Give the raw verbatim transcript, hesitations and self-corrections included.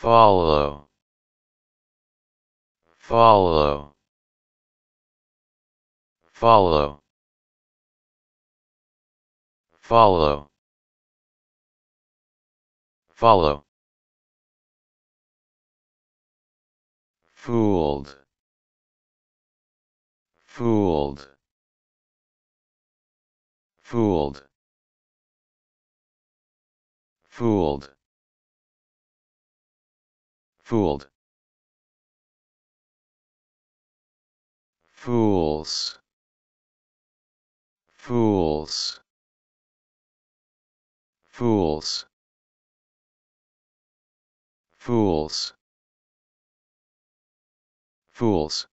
Follow, follow, follow, follow, follow. Fooled, fooled, fooled, fooled, fooled. Fools, fools, fools, fools, fools.